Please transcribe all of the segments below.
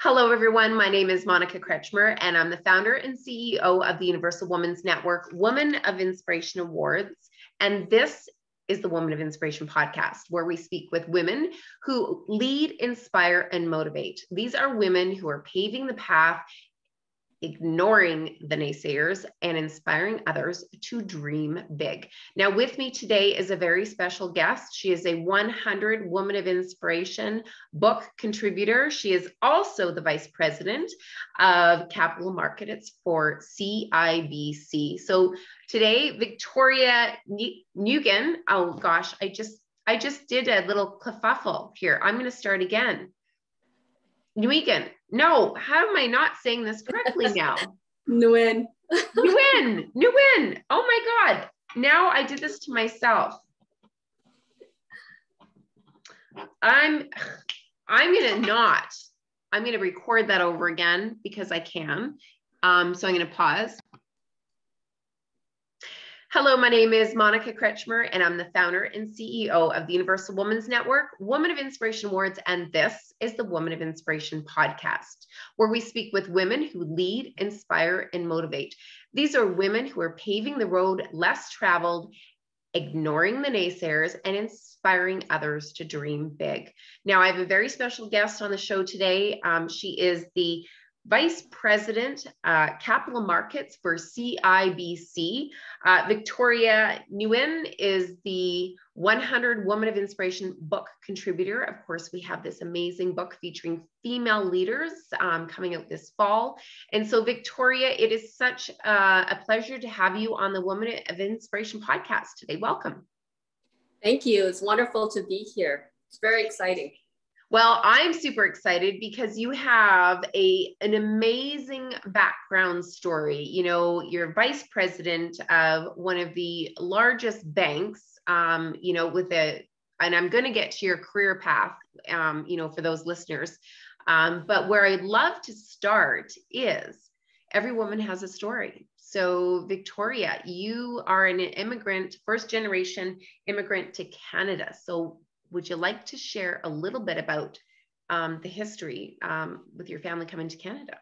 Hello, everyone. My name is Monica Kretschmer, and I'm the founder and CEO of the Universal Women's Network, Woman of Inspiration Awards. And this is the Woman of Inspiration podcast, where we speak with women who lead, inspire, and motivate. These are women who are paving the path, ignoring the naysayers, and inspiring others to dream big. Now, with me today is a very special guest. She is a 100 Woman of Inspiration book contributor. She is also the vice president of capital markets for CIBC. So today, Victoria Nguyen, oh gosh, I just did a little kerfuffle here. I'm going to start again. Nguyen. No, how am I not saying this correctly now? Nguyen. Nguyen. Nguyen. Oh my God. Now I did this to myself. I'm going to record that over again because I can. So I'm going to pause. Hello, my name is Monica Kretschmer, and I'm the founder and CEO of the Universal Women's Network, Woman of Inspiration Awards, and this is the Woman of Inspiration podcast, where we speak with women who lead, inspire, and motivate. These are women who are paving the road less traveled, ignoring the naysayers, and inspiring others to dream big. Now, I have a very special guest on the show today. She is the Vice President, Capital Markets for CIBC. Victoria Nguyen is the 100 Woman of Inspiration book contributor. Of course, we have this amazing book featuring female leaders coming out this fall. And so, Victoria, it is such a pleasure to have you on the Woman of Inspiration podcast today. Welcome. Thank you. It's wonderful to be here. It's very exciting. Well, I'm super excited because you have an amazing background story. You know, you're vice president of one of the largest banks, you know, and I'm going to get to your career path, you know, for those listeners. But where I'd love to start is every woman has a story. So Victoria, you are an immigrant, first generation immigrant to Canada. So would you like to share a little bit about the history with your family coming to Canada?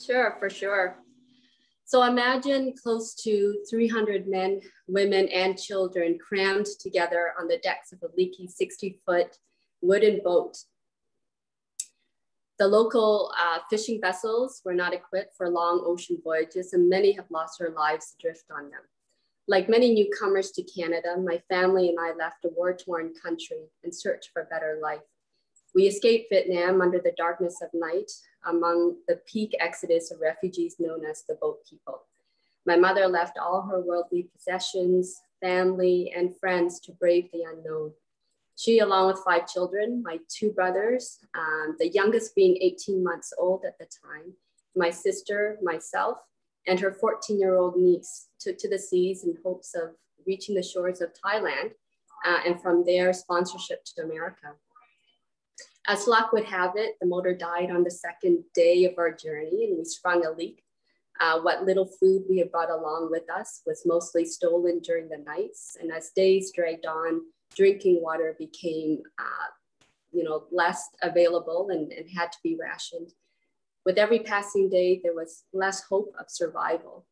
Sure, for sure. So imagine close to 300 men, women, and children crammed together on the decks of a leaky 60-foot wooden boat. The local fishing vessels were not equipped for long ocean voyages, and many have lost their lives adrift on them. Like many newcomers to Canada, my family and I left a war-torn country in search for a better life. We escaped Vietnam under the darkness of night among the peak exodus of refugees known as the Boat People. My mother left all her worldly possessions, family, and friends to brave the unknown. She, along with 5 children, my 2 brothers, the youngest being 18 months old at the time, my sister, myself, and her 14-year-old niece, took to the seas in hopes of reaching the shores of Thailand, and from there, sponsorship to America. As luck would have it, the motor died on the second day of our journey, and we sprung a leak. What little food we had brought along with us was mostly stolen during the nights, and as days dragged on, drinking water became you know, less available and had to be rationed. With every passing day, there was less hope of survival.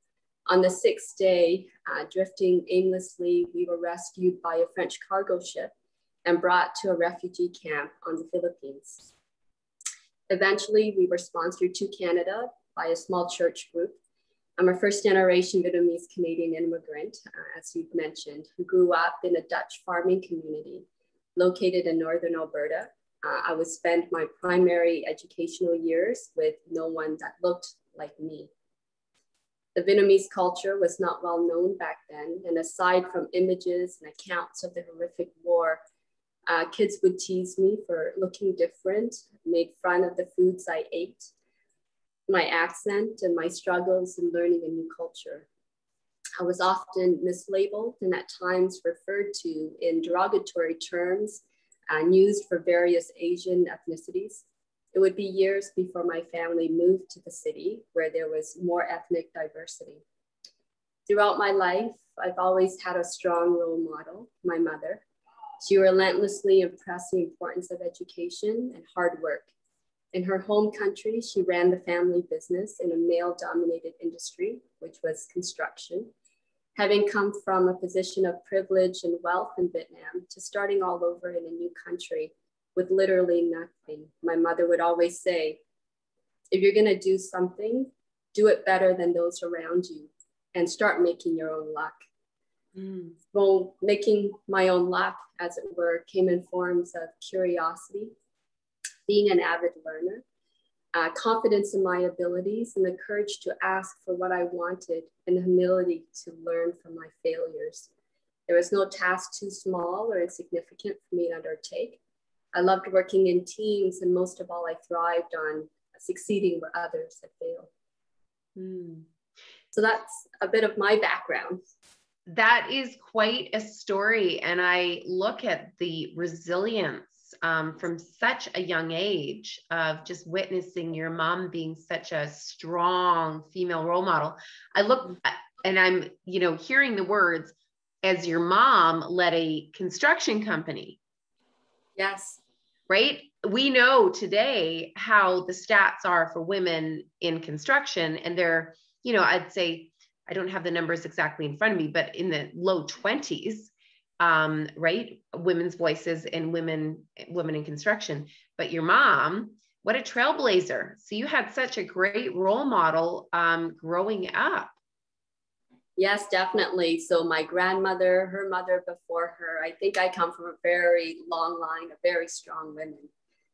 On the 6th day, drifting aimlessly, we were rescued by a French cargo ship and brought to a refugee camp on the Philippines. Eventually, we were sponsored to Canada by a small church group. I'm a first-generation Vietnamese Canadian immigrant, as you've mentioned, who grew up in a Dutch farming community located in northern Alberta. I would spend my primary educational years with no one that looked like me. The Vietnamese culture was not well known back then, and aside from images and accounts of the horrific war, kids would tease me for looking different, make fun of the foods I ate, my accent, and my struggles in learning a new culture. I was often mislabeled and at times referred to in derogatory terms and used for various Asian ethnicities. It would be years before my family moved to the city where there was more ethnic diversity. Throughout my life, I've always had a strong role model, my mother. She relentlessly impressed the importance of education and hard work. In her home country, she ran the family business in a male-dominated industry, which was construction. Having come from a position of privilege and wealth in Vietnam to starting all over in a new country with literally nothing. My mother would always say, if you're gonna do something, do it better than those around you and start making your own luck. Well, making my own luck, as it were, came in forms of curiosity, being an avid learner, confidence in my abilities, and the courage to ask for what I wanted, and the humility to learn from my failures. There was no task too small or insignificant for me to undertake. I loved working in teams, and most of all, I thrived on succeeding where others had failed. So that's a bit of my background. That is quite a story. And I look at the resilience from such a young age of just witnessing your mom being such a strong female role model. I look and I'm, you know, hearing the words as your mom led a construction company. Yes. Right. We know today how the stats are for women in construction, and they're, you know, I'd say, I don't have the numbers exactly in front of me, but in the low 20s, right? Women's voices and women in construction. But your mom, what a trailblazer. So you had such a great role model growing up. Yes, definitely. So my grandmother, her mother before her, I think I come from a very long line of very strong women.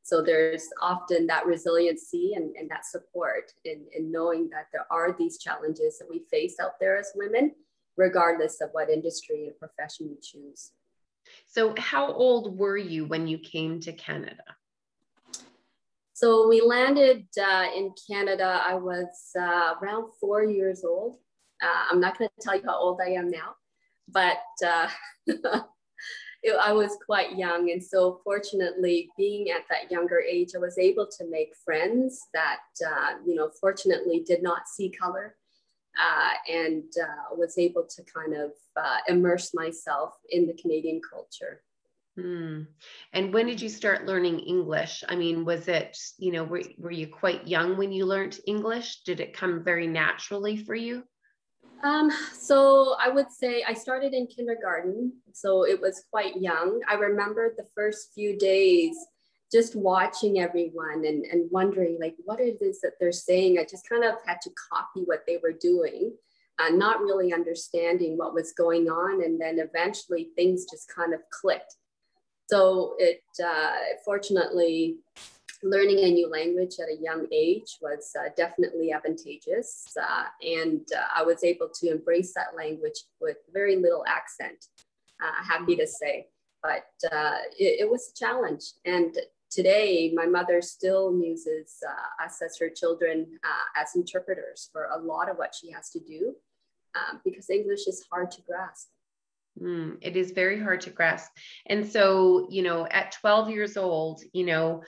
So there's often that resiliency and that support in knowing that there are these challenges that we face out there as women, regardless of what industry and profession you choose. So how old were you when you came to Canada? So we landed in Canada, I was around 4 years old. I'm not gonna tell you how old I am now, but I was quite young. And so fortunately, being at that younger age, I was able to make friends that, you know, fortunately did not see color and was able to kind of immerse myself in the Canadian culture. And when did you start learning English? I mean, was it, you know, were you quite young when you learned English? Did it come very naturally for you? So I would say I started in kindergarten, so it was quite young. I remember the first few days just watching everyone and wondering like what it is that they're saying. I just kind of had to copy what they were doing, not really understanding what was going on. And then eventually things just kind of clicked. So it fortunately, learning a new language at a young age was definitely advantageous. I was able to embrace that language with very little accent, happy to say, but it was a challenge. And today, my mother still uses us as her children as interpreters for a lot of what she has to do because English is hard to grasp. It is very hard to grasp. And so, you know, at 12 years old, you know,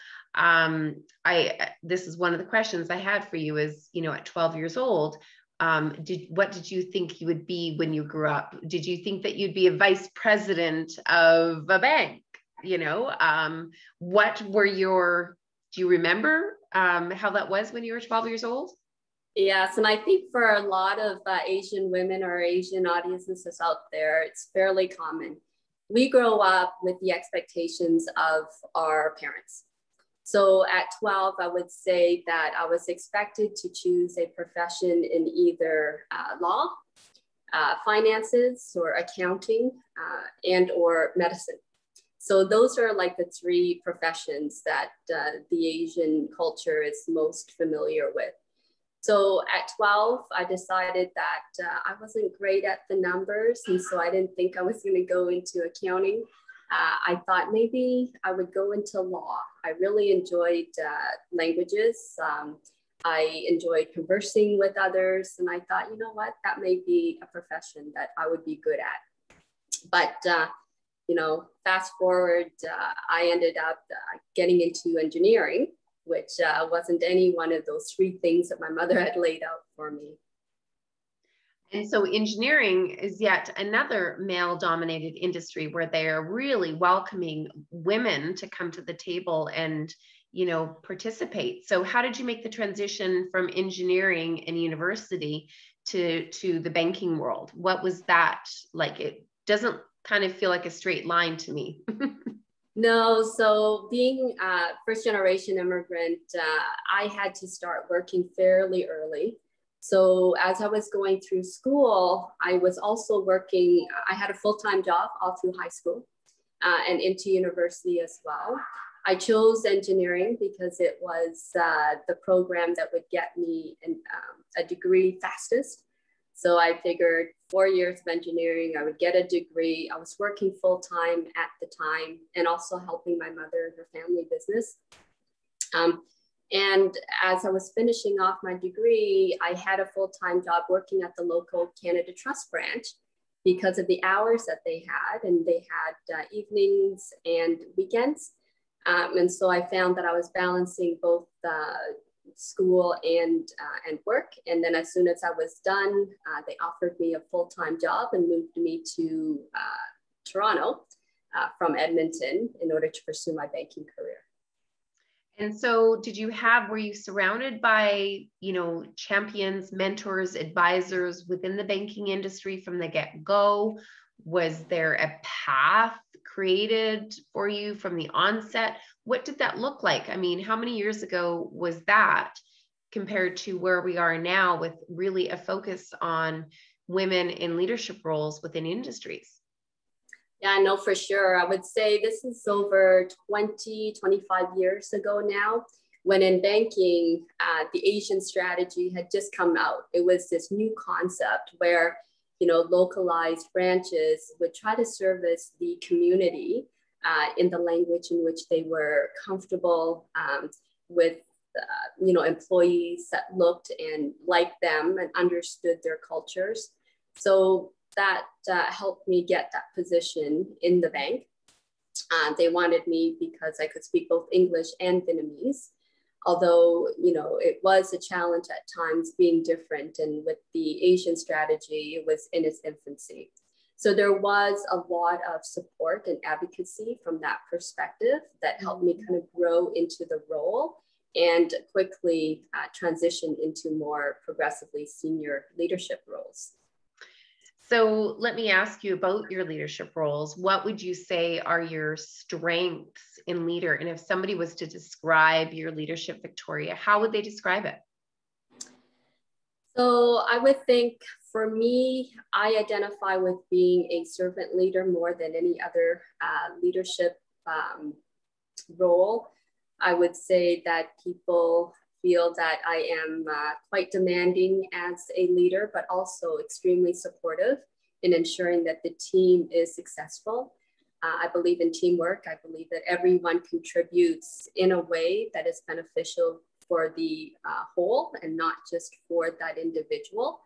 this is one of the questions I had for you is, you know, at 12 years old, what did you think you would be when you grew up? Did you think that you'd be a vice president of a bank? You know, do you remember how that was when you were 12 years old? Yes, and I think for a lot of Asian women or Asian audiences out there, it's fairly common. We grow up with the expectations of our parents. So at 12, I would say that I was expected to choose a profession in either law, finances, or accounting, and or medicine. So those are like the three professions that the Asian culture is most familiar with. So at 12, I decided that I wasn't great at the numbers, and so I didn't think I was going to go into accounting. I thought maybe I would go into law. I really enjoyed languages. I enjoyed conversing with others, and I thought, you know what, that may be a profession that I would be good at. But, you know, fast forward, I ended up getting into engineering, which wasn't any one of those three things that my mother had laid out for me. And so engineering is yet another male-dominated industry where they are really welcoming women to come to the table and, you know, participate. So how did you make the transition from engineering and university to the banking world? What was that like? It doesn't kind of feel like a straight line to me. No, so being a first generation immigrant, I had to start working fairly early. So as I was going through school, I was also working, I had a full-time job all through high school and into university as well. I chose engineering because it was the program that would get me a degree fastest. So I figured 4 years of engineering, I would get a degree. I was working full-time at the time and also helping my mother in her family business. And as I was finishing off my degree, I had a full-time job working at the local Canada Trust branch because of the hours that they had, and they had evenings and weekends. And so I found that I was balancing both school and work. And then as soon as I was done, they offered me a full-time job and moved me to Toronto from Edmonton in order to pursue my banking career. And so did you have, were you surrounded by, you know, champions, mentors, advisors within the banking industry from the get-go? Was there a path created for you from the onset? What did that look like? I mean, how many years ago was that compared to where we are now with really a focus on women in leadership roles within industries? Yeah, no, for sure. I would say this is over 20, 25 years ago now, when in banking, the Asian strategy had just come out. It was this new concept where, you know, localized branches would try to service the community in the language in which they were comfortable with, you know, employees that looked and liked them and understood their cultures. So that helped me get that position in the bank. They wanted me because I could speak both English and Vietnamese, although, you know, it was a challenge at times being different, and with the Asian strategy, it was in its infancy. So there was a lot of support and advocacy from that perspective that helped me kind of grow into the role and quickly transition into more progressively senior leadership roles. So let me ask you about your leadership roles. What would you say are your strengths in leader? And if somebody was to describe your leadership, Victoria, how would they describe it? So I would think for me, I identify with being a servant leader more than any other leadership role. I would say that people feel that I am quite demanding as a leader, but also extremely supportive in ensuring that the team is successful. I believe in teamwork. I believe that everyone contributes in a way that is beneficial for the whole and not just for that individual.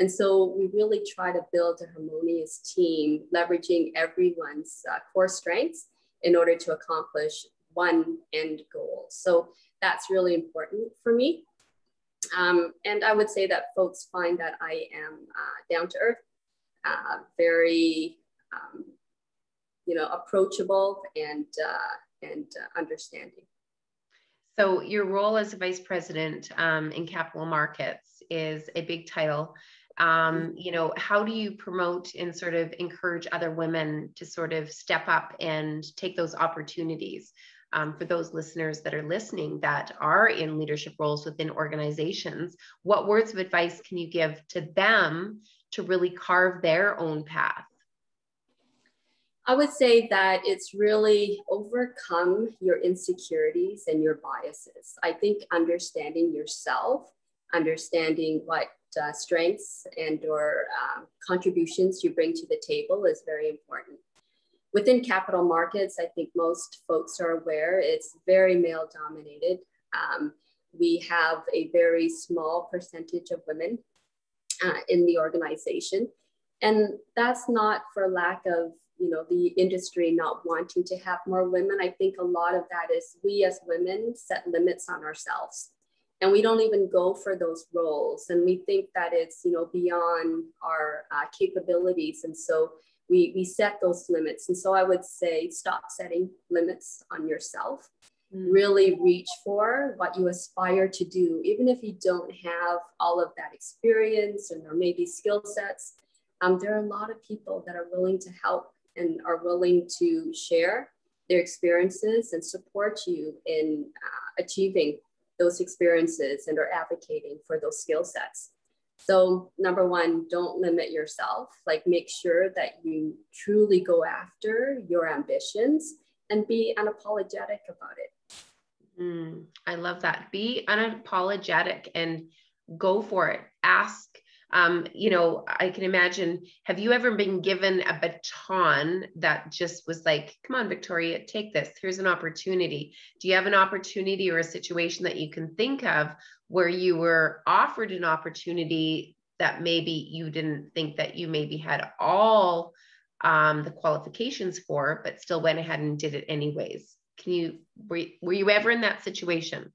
And so we really try to build a harmonious team, leveraging everyone's core strengths in order to accomplish one end goal. So that's really important for me. And I would say that folks find that I am down to earth, very, you know, approachable and understanding. So your role as a vice president in capital markets is a big title. You know, how do you promote and sort of encourage other women to sort of step up and take those opportunities? For those listeners that are listening that are in leadership roles within organizations, what words of advice can you give to them to really carve their own path? I would say that it's really overcome your insecurities and your biases. I think understanding yourself, understanding what strengths and or contributions you bring to the table is very important. Within capital markets, I think most folks are aware it's very male dominated. We have a very small percentage of women in the organization. And that's not for lack of, you know, the industry not wanting to have more women. I think a lot of that is we as women set limits on ourselves. And we don't even go for those roles. And we think that it's, you know, beyond our capabilities. And so we set those limits. And so I would say, stop setting limits on yourself. really reach for what you aspire to do, even if you don't have all of that experience and there may be skill sets. There are a lot of people that are willing to help and are willing to share their experiences and support you in achieving those experiences and are advocating for those skill sets. So number one, don't limit yourself, like make sure that you truly go after your ambitions and be unapologetic about it. I love that. Be unapologetic and go for it. Ask, you know, I can imagine, have you ever been given a baton that just was like, come on, Victoria, take this, here's an opportunity. Do you have an opportunity or a situation that you can think of where you were offered an opportunity that maybe you didn't think that you maybe had all the qualifications for, but still went ahead and did it anyways? Can you, were you ever in that situation?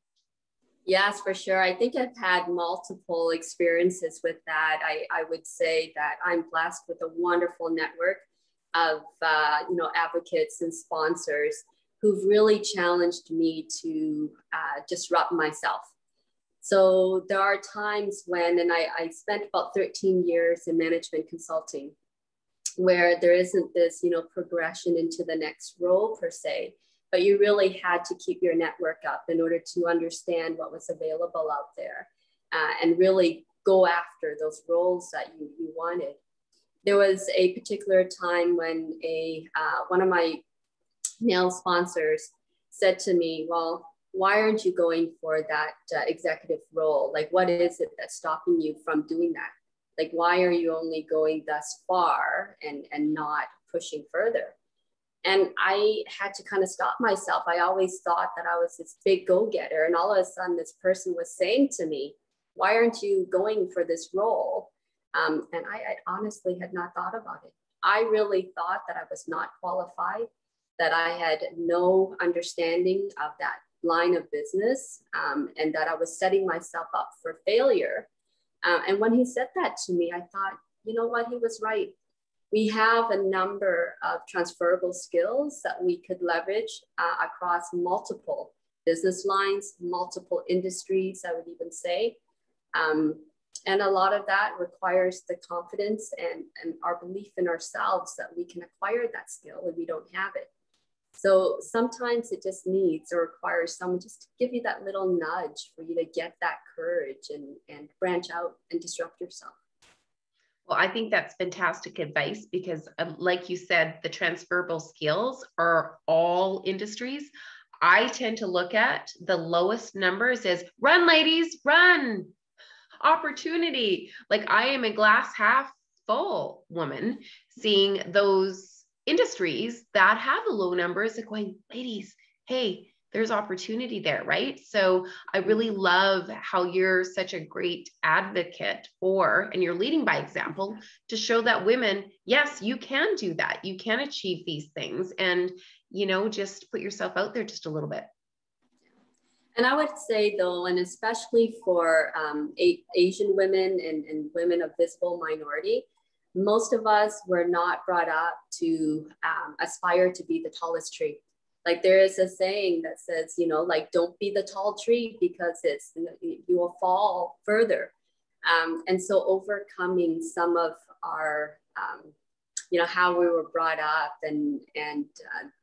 Yes, for sure. I think I've had multiple experiences with that. I would say that I'm blessed with a wonderful network of, you know, advocates and sponsors who've really challenged me to disrupt myself. So there are times when, and I spent about 13 years in management consulting, where there isn't this, you know, progression into the next role per se, but you really had to keep your network up in order to understand what was available out there and really go after those roles that you wanted. There was a particular time when a one of my male sponsors said to me, well, why aren't you going for that executive role? Like, what is it that's stopping you from doing that? Like, why are you only going thus far and not pushing further? And I had to kind of stop myself. I always thought that I was this big go-getter, and all of a sudden this person was saying to me, why aren't you going for this role? And I honestly had not thought about it. I really thought that I was not qualified, that I had no understanding of that line of business, and that I was setting myself up for failure. And when he said that to me, I thought, you know what, he was right. We have a number of transferable skills that we could leverage across multiple business lines, multiple industries, I would even say. And a lot of that requires the confidence and our belief in ourselves that we can acquire that skill if we don't have it. So sometimes it just needs or requires someone just to give you that little nudge for you to get that courage and branch out and disrupt yourself. Well, I think that's fantastic advice because like you said, the transferable skills are all industries. I tend to look at the lowest numbers as run, ladies, run, opportunity. Like I am a glass half full woman, seeing those industries that have low numbers are going, ladies, hey, there's opportunity there, right? So I really love how you're such a great advocate for, and you're leading by example to show that women, yes, you can do that. You can achieve these things and, you know, just put yourself out there just a little bit. And I would say though, and especially for Asian women and women of visible minority, most of us were not brought up to aspire to be the tallest tree. Like there is a saying that says, you know, like don't be the tall tree because it's, you will fall further. And so overcoming some of our, you know, how we were brought up and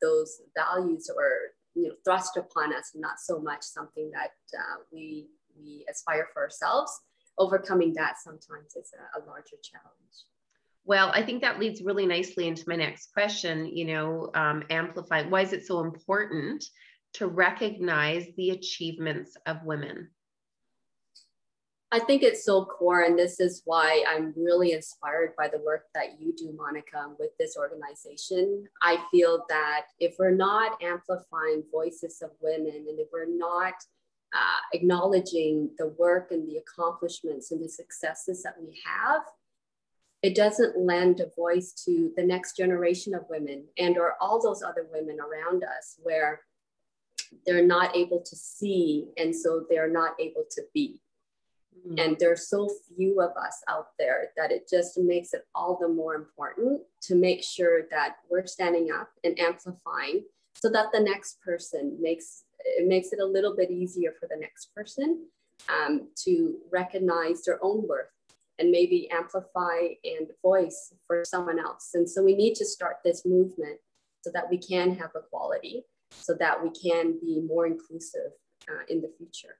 those values were, you know, thrust upon us, and not so much something that we aspire for ourselves. Overcoming that sometimes is a larger challenge. Well, I think that leads really nicely into my next question, you know, amplifying. Why is it so important to recognize the achievements of women? I think it's so core, and this is why I'm really inspired by the work that you do, Monica, with this organization. I feel that if we're not amplifying voices of women, and if we're not acknowledging the work and the accomplishments and the successes that we have, it doesn't lend a voice to the next generation of women and or all those other women around us, where they're not able to see, and so they're not able to be. Mm-hmm. And there's so few of us out there that it just makes it all the more important to make sure that we're standing up and amplifying so that the next person makes it makes it a little bit easier for the next person to recognize their own worth and maybe amplify and voice for someone else. And so we need to start this movement so that we can have equality, so that we can be more inclusive in the future.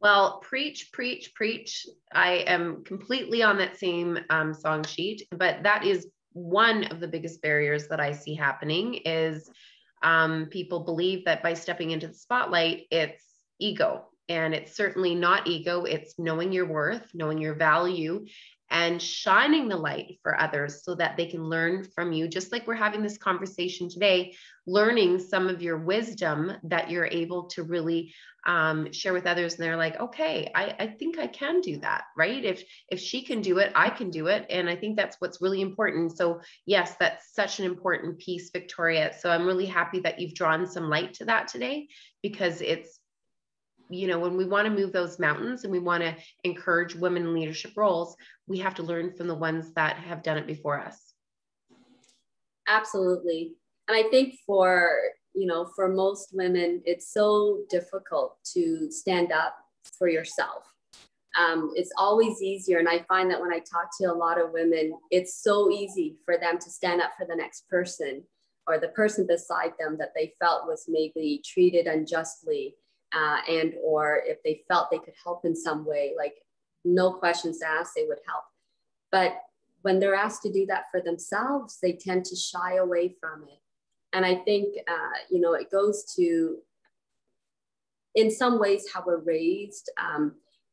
Well, preach, preach, preach. I am completely on that same song sheet, but that is one of the biggest barriers that I see happening is people believe that by stepping into the spotlight, it's ego. And it's certainly not ego. It's knowing your worth, knowing your value, and shining the light for others so that they can learn from you. Just like we're having this conversation today, learning some of your wisdom that you're able to really share with others. And they're like, okay, I think I can do that, right? If she can do it, I can do it. And I think that's what's really important. So yes, that's such an important piece, Victoria. So I'm really happy that you've drawn some light to that today, because it's, you know, when we want to move those mountains and we want to encourage women in leadership roles, we have to learn from the ones that have done it before us. Absolutely. And I think for, you know, for most women, it's so difficult to stand up for yourself. It's always easier. And I find that when I talk to a lot of women, it's so easy for them to stand up for the next person or the person beside them that they felt was maybe treated unjustly. And or if they felt they could help in some way, like no questions asked, they would help. But when they're asked to do that for themselves, they tend to shy away from it. And I think, you know, it goes to, in some ways, how we're raised,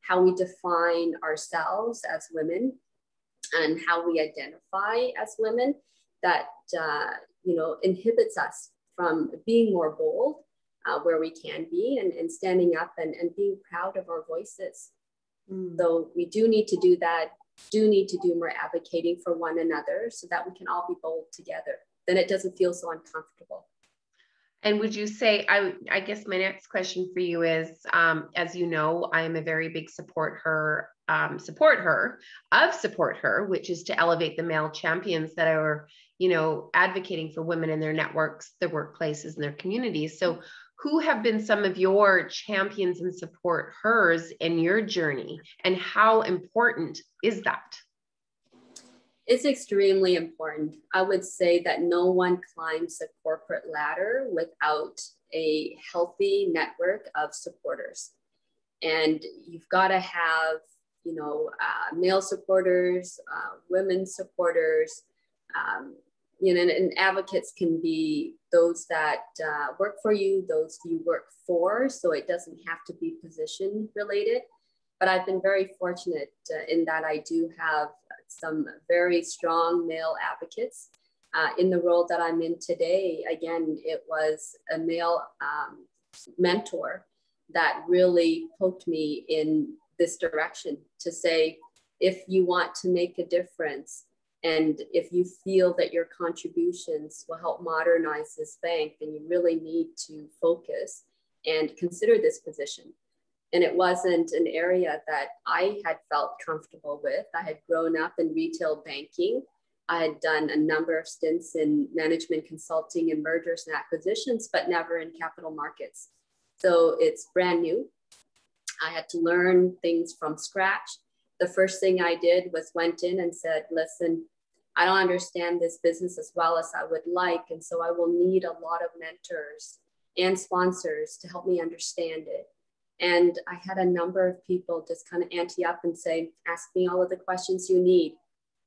how we define ourselves as women and how we identify as women that, you know, inhibits us from being more bold. Where we can be and standing up and being proud of our voices. So we do need to do that, do need to do more advocating for one another so that we can all be bold together. Then it doesn't feel so uncomfortable. And would you say, I guess my next question for you is, as you know, I'm a very big support her, which is to elevate the male champions that are, you know, advocating for women in their networks, their workplaces, and their communities. So who have been some of your champions and support hers in your journey, and how important is that? It's extremely important. I would say that no one climbs the corporate ladder without a healthy network of supporters. And you've got to have, you know, male supporters, women supporters, you know, and advocates can be those that work for you, those you work for, so it doesn't have to be position related. But I've been very fortunate in that I do have some very strong male advocates. In the role that I'm in today, again, it was a male mentor that really poked me in this direction to say, if you want to make a difference, and if you feel that your contributions will help modernize this bank, then you really need to focus and consider this position. And it wasn't an area that I had felt comfortable with. I had grown up in retail banking. I had done a number of stints in management consulting and mergers and acquisitions, but never in capital markets. So it's brand new. I had to learn things from scratch. The first thing I did was went in and said, listen, I don't understand this business as well as I would like. And so I will need a lot of mentors and sponsors to help me understand it. And I had a number of people just kind of ante up and say, ask me all of the questions you need.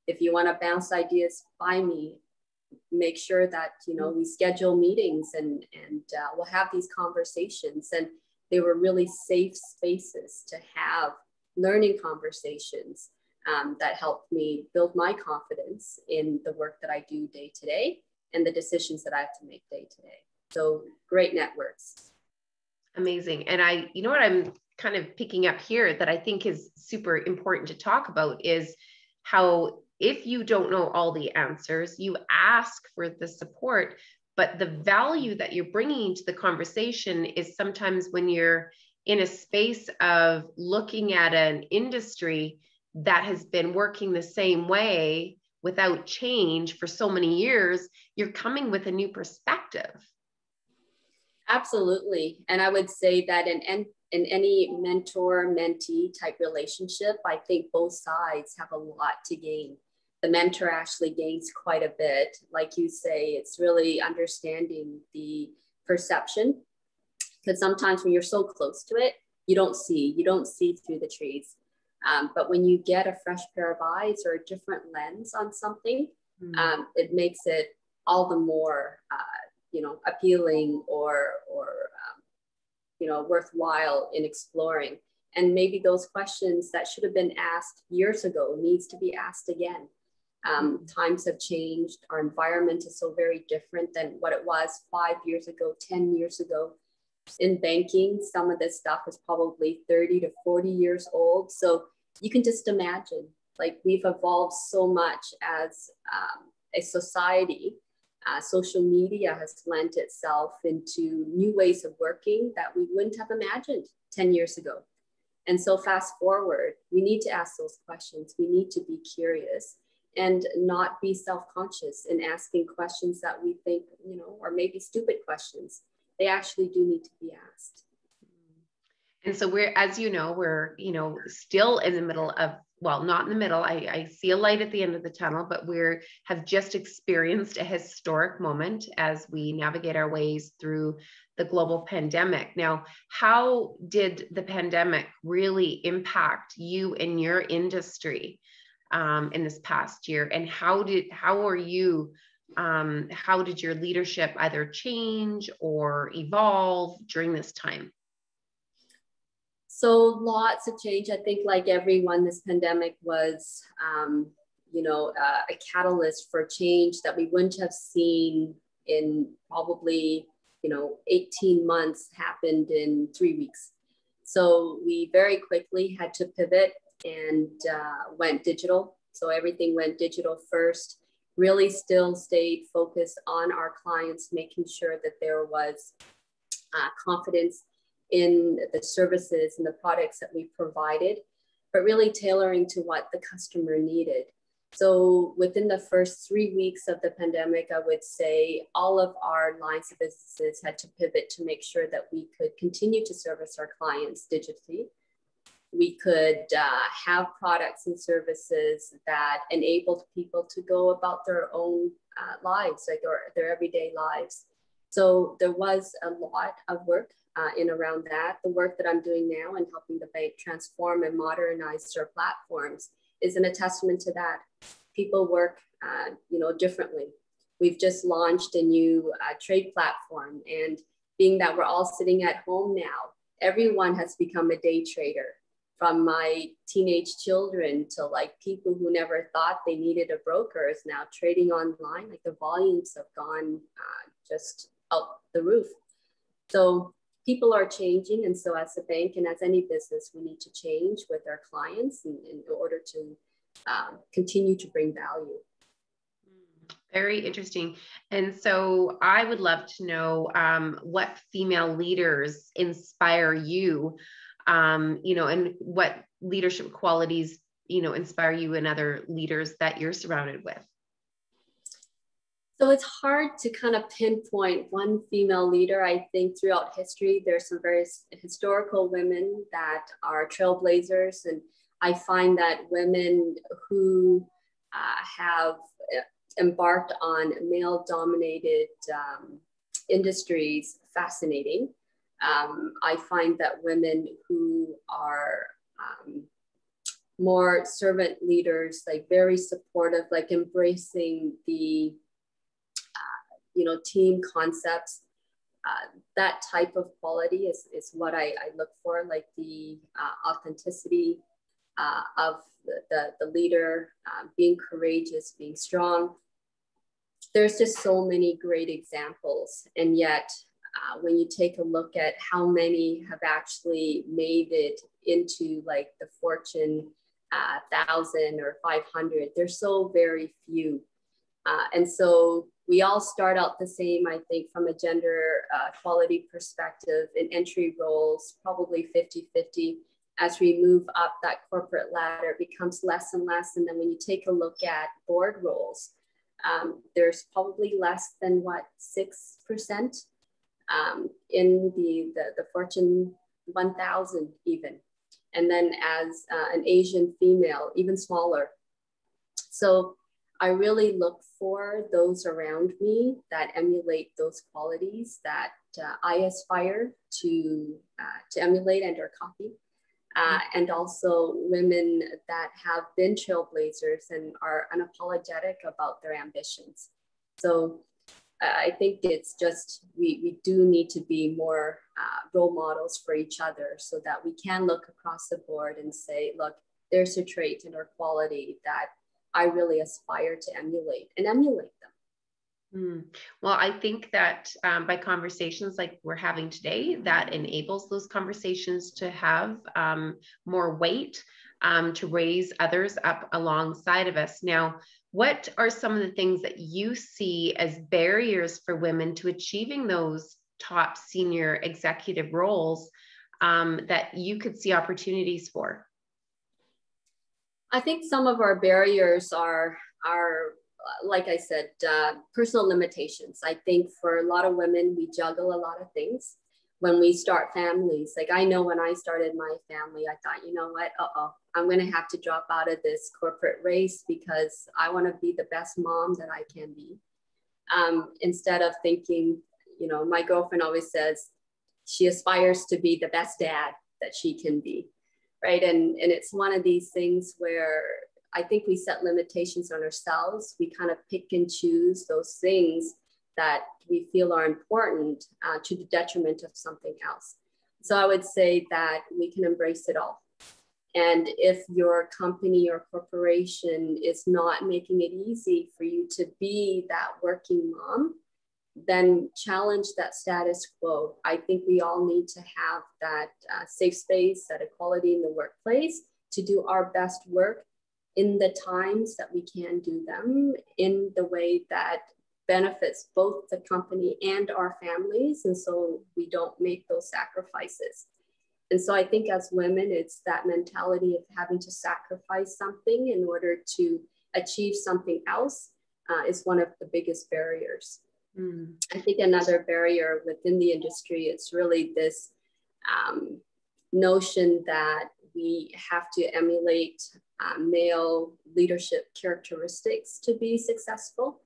If you want to bounce ideas by me, make sure that, you know, we schedule meetings and we'll have these conversations. And they were really safe spaces to have learning conversations that helped me build my confidence in the work that I do day to day and the decisions that I have to make day to day. So great networks. Amazing. And I, you know what I'm kind of picking up here that I think is super important to talk about is how, if you don't know all the answers, you ask for the support, but the value that you're bringing to the conversation is sometimes when you're in a space of looking at an industry that has been working the same way without change for so many years, you're coming with a new perspective. Absolutely. And I would say that in any mentor-mentee type relationship, I think both sides have a lot to gain. The mentor actually gains quite a bit. Like you say, it's really understanding the perception, because sometimes when you're so close to it, you don't see through the trees. But when you get a fresh pair of eyes or a different lens on something, it makes it all the more, appealing or worthwhile in exploring. And maybe those questions that should have been asked years ago needs to be asked again. Times have changed. Our environment is so very different than what it was 5 years ago, 10 years ago. In banking, some of this stuff is probably 30 to 40 years old. So you can just imagine, like, we've evolved so much as a society. Social media has lent itself into new ways of working that we wouldn't have imagined 10 years ago. And so fast forward, we need to ask those questions. We need to be curious and not be self-conscious in asking questions that we think, or maybe stupid questions. They actually do need to be asked. And so we're still in the middle of, well, not in the middle. I see a light at the end of the tunnel, but we have just experienced a historic moment as we navigate our ways through the global pandemic. Now, how did the pandemic really impact you and your industry in this past year? And how did your leadership either change or evolve during this time? So lots of change. I think, like everyone, this pandemic was, a catalyst for change that we wouldn't have seen in probably, 18 months happened in 3 weeks. So we very quickly had to pivot and went digital. So everything went digital first, really still stayed focused on our clients, making sure that there was confidence in the services and the products that we provided, but really tailoring to what the customer needed. So within the first 3 weeks of the pandemic, I would say all of our lines of businesses had to pivot to make sure that we could continue to service our clients digitally. We could have products and services that enabled people to go about their own lives, like their everyday lives. So there was a lot of work in around that. The work that I'm doing now and helping the bank transform and modernize their platforms is a testament to that. People work, differently. We've just launched a new trade platform, and being that we're all sitting at home now, everyone has become a day trader, from my teenage children to like people who never thought they needed a broker is now trading online. Like, the volumes have gone just out the roof. So people are changing, and so as a bank and as any business, we need to change with our clients in order to continue to bring value. Very interesting. And so I would love to know what female leaders inspire you, and what leadership qualities, inspire you and other leaders that you're surrounded with. So it's hard to kind of pinpoint one female leader. I think throughout history, there's some various historical women that are trailblazers. And I find that women who have embarked on male-dominated industries fascinating. I find that women who are more servant leaders, like very supportive, like embracing the team concepts, that type of quality is what I look for, like the authenticity of the leader, being courageous, being strong. There's just so many great examples. And yet, when you take a look at how many have actually made it into like the Fortune 1,000 or 500, there's so very few. And so we all start out the same, I think, from a gender equality perspective in entry roles, probably 50-50. As we move up that corporate ladder, it becomes less and less. And then when you take a look at board roles, there's probably less than 6% in the Fortune 1000 even. And then as an Asian female, even smaller. So I really look for those around me that emulate those qualities that I aspire to emulate and or copy. And also women that have been trailblazers and are unapologetic about their ambitions. So I think it's just, we do need to be more role models for each other so that we can look across the board and say, look, there's a trait in our quality that I really aspire to emulate, and emulate them. Mm. Well, I think that by conversations like we're having today, that enables those conversations to have more weight, to raise others up alongside of us. Now, what are some of the things that you see as barriers for women to achieving those top senior executive roles that you could see opportunities for? I think some of our barriers are like I said, personal limitations. I think for a lot of women, we juggle a lot of things when we start families. Like I know when I started my family, I thought, you know what, I'm going to have to drop out of this corporate race because I want to be the best mom that I can be. Instead of thinking, you know, my girlfriend always says she aspires to be the best dad that she can be, right? And it's one of these things where I think we set limitations on ourselves. We kind of pick and choose those things that we feel are important to the detriment of something else. So I would say that we can embrace it all. And if your company or corporation is not making it easy for you to be that working mom, then challenge that status quo. I think we all need to have that safe space, that equality in the workplace to do our best work in the times that we can do them, in the way that benefits both the company and our families. And so we don't make those sacrifices. And so I think as women, it's that mentality of having to sacrifice something in order to achieve something else is one of the biggest barriers. Mm. I think another barrier within the industry, it's really this notion that we have to emulate male leadership characteristics to be successful.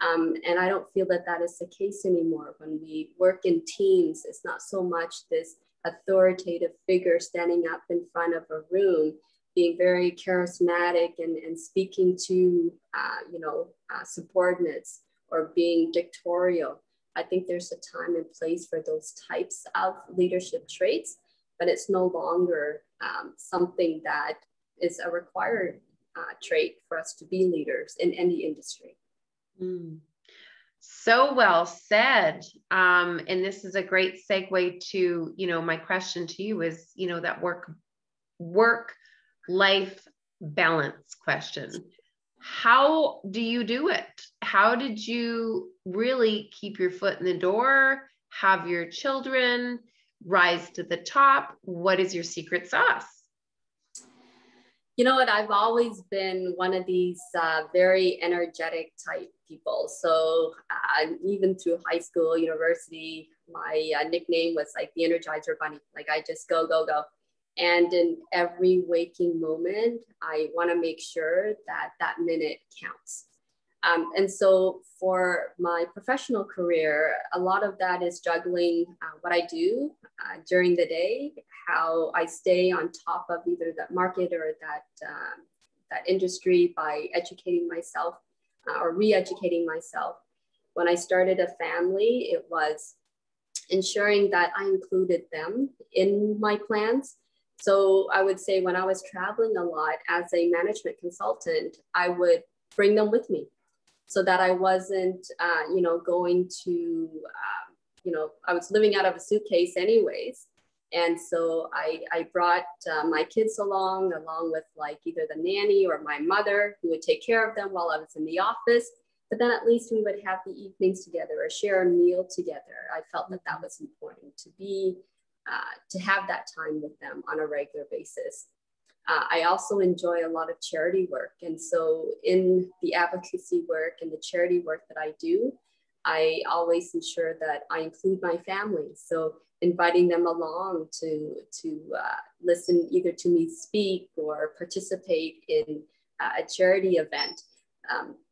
And I don't feel that that is the case anymore. When we work in teams, it's not so much this authoritative figure standing up in front of a room, being very charismatic and speaking to subordinates or being dictatorial. I think there's a time and place for those types of leadership traits, but it's no longer something that is a required trait for us to be leaders in any industry. Mm. So well said. And this is a great segue to, you know, my question to you is, you know, that work-life balance question. How do you do it? How did you really keep your foot in the door, have your children, rise to the top? What is your secret sauce? You know what, I've always been one of these very energetic type people. So even through high school, university, my nickname was like the Energizer Bunny. Like I just go, go, go. And in every waking moment, I want to make sure that that minute counts. And so for my professional career, a lot of that is juggling what I do during the day, how I stay on top of either that market or that industry by educating myself or re-educating myself. When I started a family, it was ensuring that I included them in my plans. So I would say when I was traveling a lot as a management consultant, I would bring them with me, so that I wasn't, going to, I was living out of a suitcase anyways. And so I brought my kids along with like either the nanny or my mother who would take care of them while I was in the office. But then at least we would have the evenings together or share a meal together. I felt that that was important to be, to have that time with them on a regular basis. I also enjoy a lot of charity work. And so in the advocacy work and the charity work that I do, I always ensure that I include my family. So inviting them along to listen either to me speak or participate in a charity event,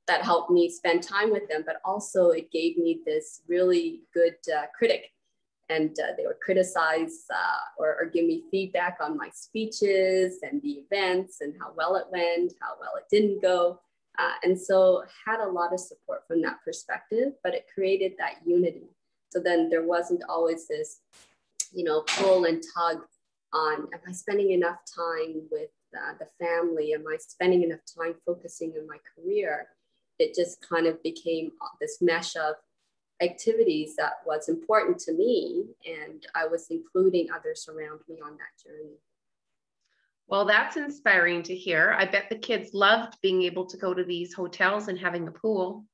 that helped me spend time with them, but also it gave me this really good critic. And they would criticize or give me feedback on my speeches and the events and how well it went, how well it didn't go. And so had a lot of support from that perspective, but it created that unity. So then there wasn't always this, pull and tug on, am I spending enough time with the family? Am I spending enough time focusing on my career? It just kind of became this mesh of activities that was important to me, and I was including others around me on that journey. Well, that's inspiring to hear. I bet the kids loved being able to go to these hotels and having a pool.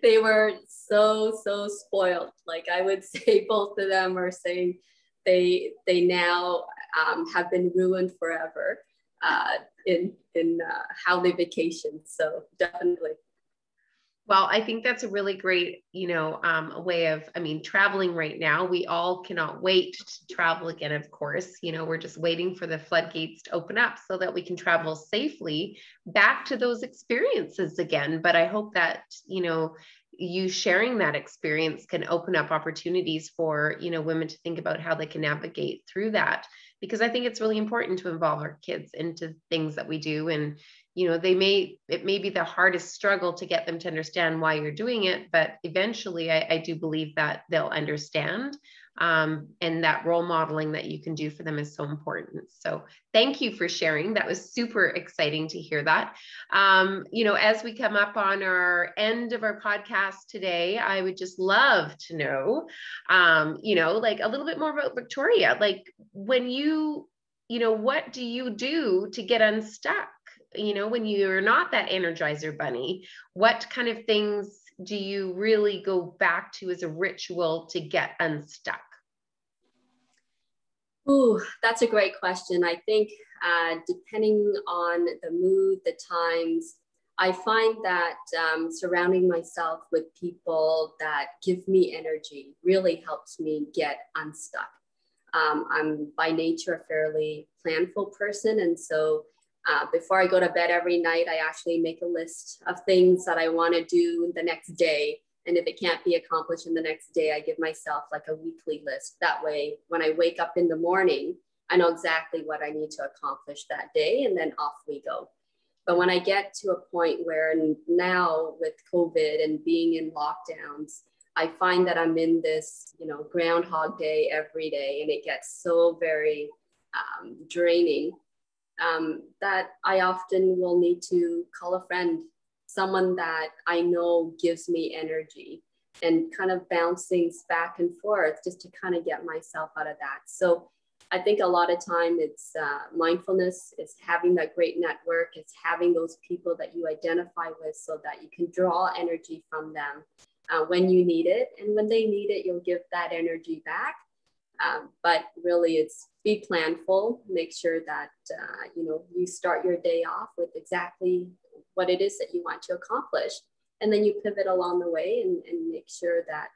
They were so spoiled. Like, I would say both of them are saying they now have been ruined forever in how they vacation. So definitely. Well, I think that's a really great, way of, traveling right now. We all cannot wait to travel again, of course. We're just waiting for the floodgates to open up so that we can travel safely back to those experiences again. But I hope that, you sharing that experience can open up opportunities for, women to think about how they can navigate through that. Because I think it's really important to involve our kids into things that we do. And it may be the hardest struggle to get them to understand why you're doing it, but eventually I do believe that they'll understand. And that role modeling that you can do for them is so important. So thank you for sharing. That was super exciting to hear that. As we come up on our end of our podcast today, I would just love to know, a little bit more about Victoria. Like, when what do you do to get unstuck? When you're not that Energizer bunny, what kind of things do you really go back to as a ritual to get unstuck? Ooh, that's a great question. I think depending on the mood, the times, I find that surrounding myself with people that give me energy really helps me get unstuck. I'm by nature a fairly planful person, and so before I go to bed every night, I actually make a list of things that I want to do the next day. And if it can't be accomplished in the next day, I give myself like a weekly list. That way, when I wake up in the morning, I know exactly what I need to accomplish that day, and then off we go. But when I get to a point where now with COVID and being in lockdowns, I find that I'm in this, Groundhog Day every day, and it gets so very draining. That I often will need to call a friend, someone that I know gives me energy, and kind of bouncing back and forth just to kind of get myself out of that. So I think a lot of time it's mindfulness, it's having that great network, it's having those people that you identify with so that you can draw energy from them when you need it. And when they need it, you'll give that energy back. But really, it's be planful, make sure that, you start your day off with exactly what it is that you want to accomplish. And then you pivot along the way and make sure that,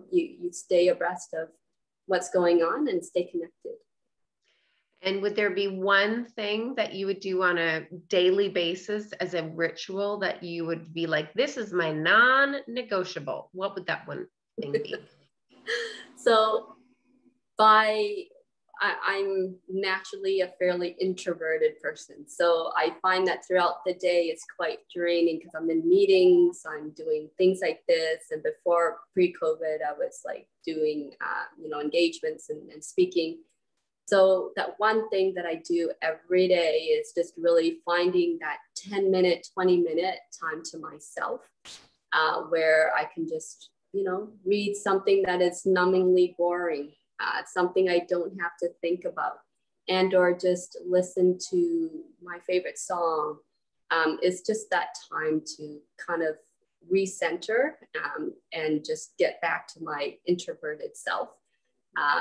you stay abreast of what's going on and stay connected. And would there be one thing that you would do on a daily basis as a ritual that you would be like, this is my non-negotiable? What would that one thing be? So I'm naturally a fairly introverted person. So I find that throughout the day, it's quite draining because I'm in meetings, I'm doing things like this. And before pre-COVID, I was like doing, engagements and speaking. So that one thing that I do every day is just really finding that 10-minute, 20-minute time to myself, where I can just read something that is numbingly boring, something I don't have to think about, and or just listen to my favorite song. It's just that time to kind of recenter and just get back to my introverted self.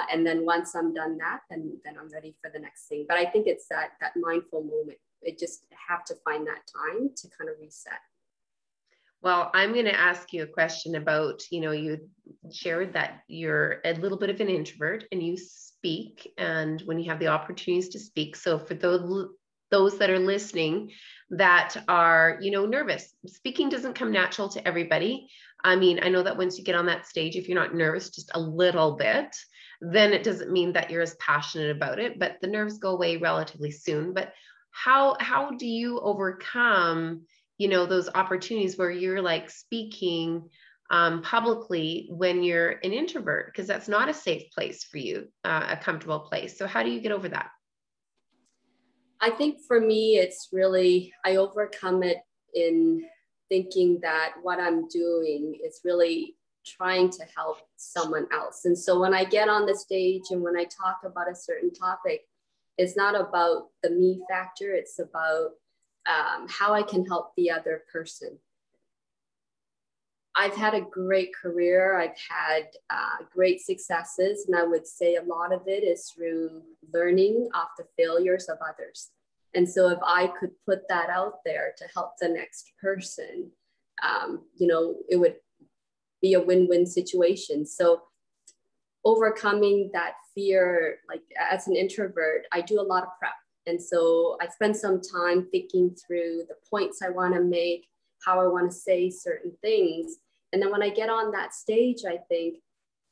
And then once I'm done that, then I'm ready for the next thing. But I think it's that mindful moment. I just have to find that time to kind of reset. Well, I'm going to ask you a question about, you know, you shared that you're a little bit of an introvert and you speak, and when you have the opportunities to speak. So for those that are listening that are, you know, nervous, speaking doesn't come natural to everybody. I mean, I know that once you get on that stage, if you're not nervous just a little bit, then it doesn't mean that you're as passionate about it, but the nerves go away relatively soon. But how do you overcome, you know, those opportunities where you're like speaking publicly when you're an introvert, because that's not a safe place for you, a comfortable place. So how do you get over that? I think for me, it's really, I overcome it in thinking that what I'm doing is really trying to help someone else. And so when I get on the stage and when I talk about a certain topic, it's not about the me factor, it's about how I can help the other person. I've had a great career. I've had great successes. And I would say a lot of it is through learning off the failures of others. And so if I could put that out there to help the next person, you know, it would be a win-win situation. So overcoming that fear, like as an introvert, I do a lot of prep. And so I spend some time thinking through the points I want to make, how I want to say certain things. And then when I get on that stage, I think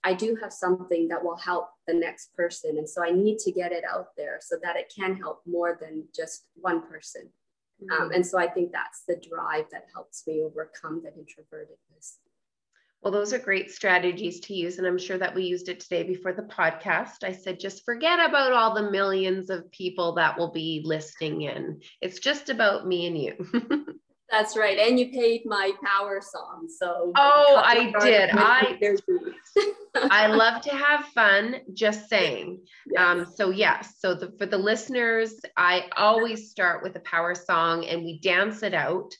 I do have something that will help the next person. And so I need to get it out there so that it can help more than just one person. Mm-hmm. And so I think that's the drive that helps me overcome that introvertedness. Well, those are great strategies to use. And I'm sure that we used it today before the podcast. I said, just forget about all the millions of people that will be listening in. It's just about me and you. That's right. And you paid my power song. So, oh, I did. I love to have fun, just saying. Yes. So yes. So for the listeners, I always start with a power song and we dance it out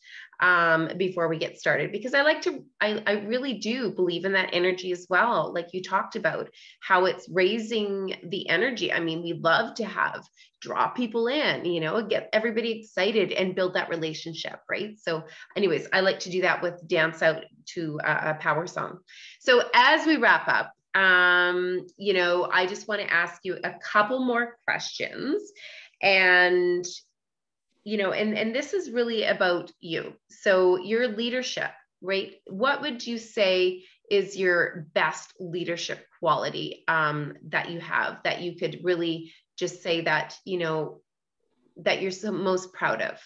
before we get started, because I like to, I really do believe in that energy as well. Like you talked about how it's raising the energy. I mean, we love to have draw people in, you know, get everybody excited and build that relationship. Right. So anyways, I like to do that with dance out to a power song. So as we wrap up, you know, I just want to ask you a couple more questions, and you know, and this is really about you. So your leadership, right? What would you say is your best leadership quality that you have, that you could really just say that, you know, that you're so most proud of?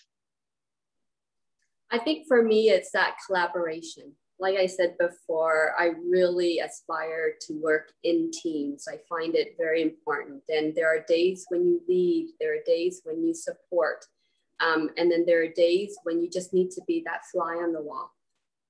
I think for me, it's that collaboration. Like I said before, I really aspire to work in teams. I find it very important. And there are days when you lead, there are days when you support. And then there are days when you just need to be that fly on the wall.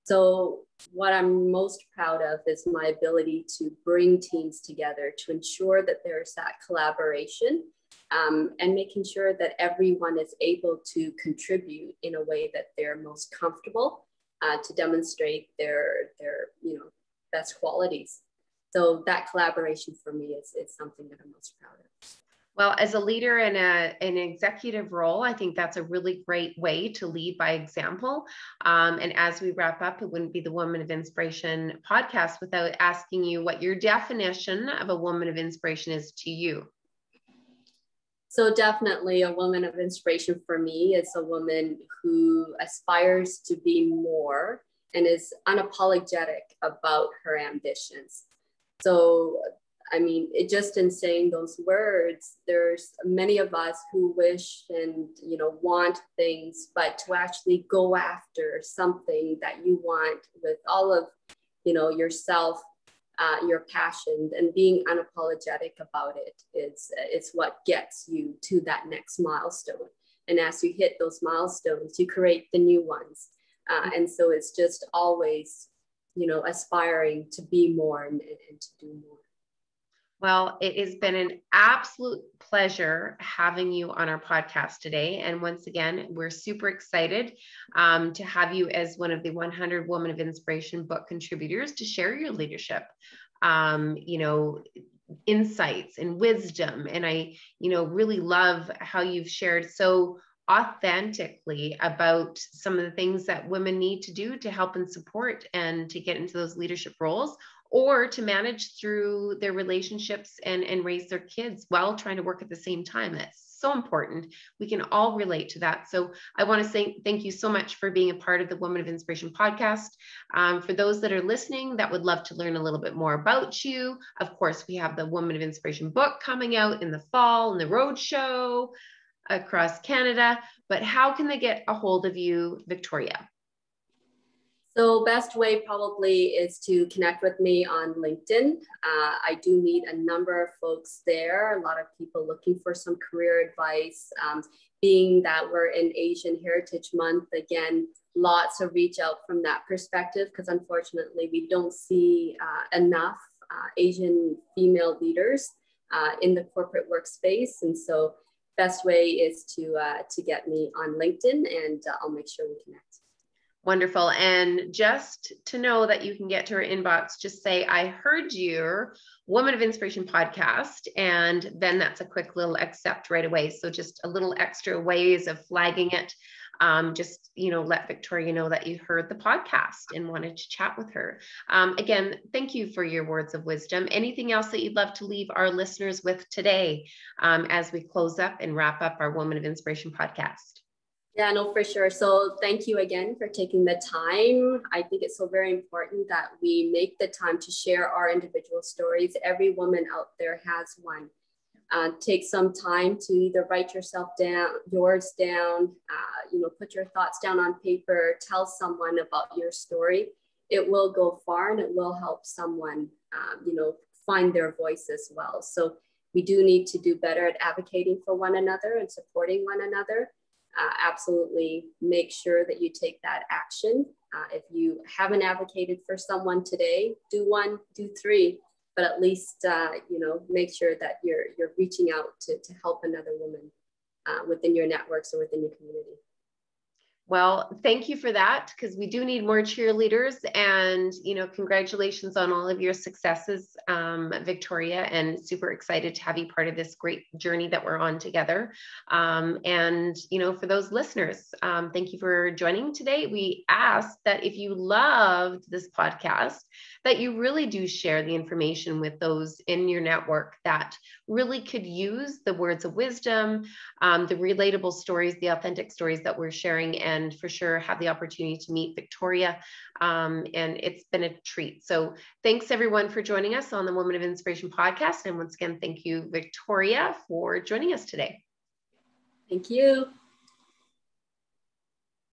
So what I'm most proud of is my ability to bring teams together to ensure that there's that collaboration and making sure that everyone is able to contribute in a way that they're most comfortable to demonstrate their you know, best qualities. So that collaboration for me is something that I'm most proud of. Well, as a leader in an executive role, I think that's a really great way to lead by example. And as we wrap up, it wouldn't be the Woman of Inspiration podcast without asking you what your definition of a woman of inspiration is to you. So definitely a woman of inspiration for me is a woman who aspires to be more and is unapologetic about her ambitions. So I mean, it just in saying those words, there's many of us who wish and, you know, want things, but to actually go after something that you want with all of, you know, yourself, your passion, and being unapologetic about it is what gets you to that next milestone. And as you hit those milestones, you create the new ones. And so it's just always, you know, aspiring to be more and to do more. Well, it has been an absolute pleasure having you on our podcast today. And once again, we're super excited to have you as one of the 100 Women of Inspiration book contributors to share your leadership, you know, insights and wisdom. And I, you know, really love how you've shared so authentically about some of the things that women need to do to help and support and to get into those leadership roles, or to manage through their relationships and raise their kids while trying to work at the same time. That's so important. We can all relate to that. So I want to say thank you so much for being a part of the Woman of Inspiration podcast. For those that are listening that would love to learn a little bit more about you, of course, we have the Woman of Inspiration book coming out in the fall and the roadshow across Canada. But how can they get a hold of you, Victoria? So best way probably is to connect with me on LinkedIn. I do meet a number of folks there, a lot of people looking for some career advice. Being that we're in Asian Heritage Month, again, lots of reach out from that perspective, because unfortunately we don't see enough Asian female leaders in the corporate workspace. And so best way is to get me on LinkedIn, and I'll make sure we connect. Wonderful. And just to know that you can get to her inbox, just say, I heard your Woman of Inspiration podcast. And then that's a quick little accept right away. So just a little extra ways of flagging it. Just, you know, let Victoria know that you heard the podcast and wanted to chat with her. Again, thank you for your words of wisdom. Anything else that you'd love to leave our listeners with today as we close up and wrap up our Woman of Inspiration podcast? Yeah, no, for sure. So thank you again for taking the time. I think it's so very important that we make the time to share our individual stories. Every woman out there has one. Take some time to either write yours down, you know, put your thoughts down on paper, tell someone about your story. It will go far and it will help someone, you know, find their voice as well. So we do need to do better at advocating for one another and supporting one another. Absolutely make sure that you take that action. If you haven't advocated for someone today, do one, do three, but at least, you know, make sure that you're reaching out to help another woman within your networks or within your community. Well, thank you for that, because we do need more cheerleaders, and, you know, congratulations on all of your successes, Victoria, and super excited to have you part of this great journey that we're on together. And, you know, for those listeners, thank you for joining today. We ask that if you loved this podcast, that you really do share the information with those in your network that really could use the words of wisdom, the relatable stories, the authentic stories that we're sharing, and for sure have the opportunity to meet Victoria. And it's been a treat. So thanks everyone for joining us on the Woman of Inspiration podcast. And once again, thank you, Victoria, for joining us today. Thank you.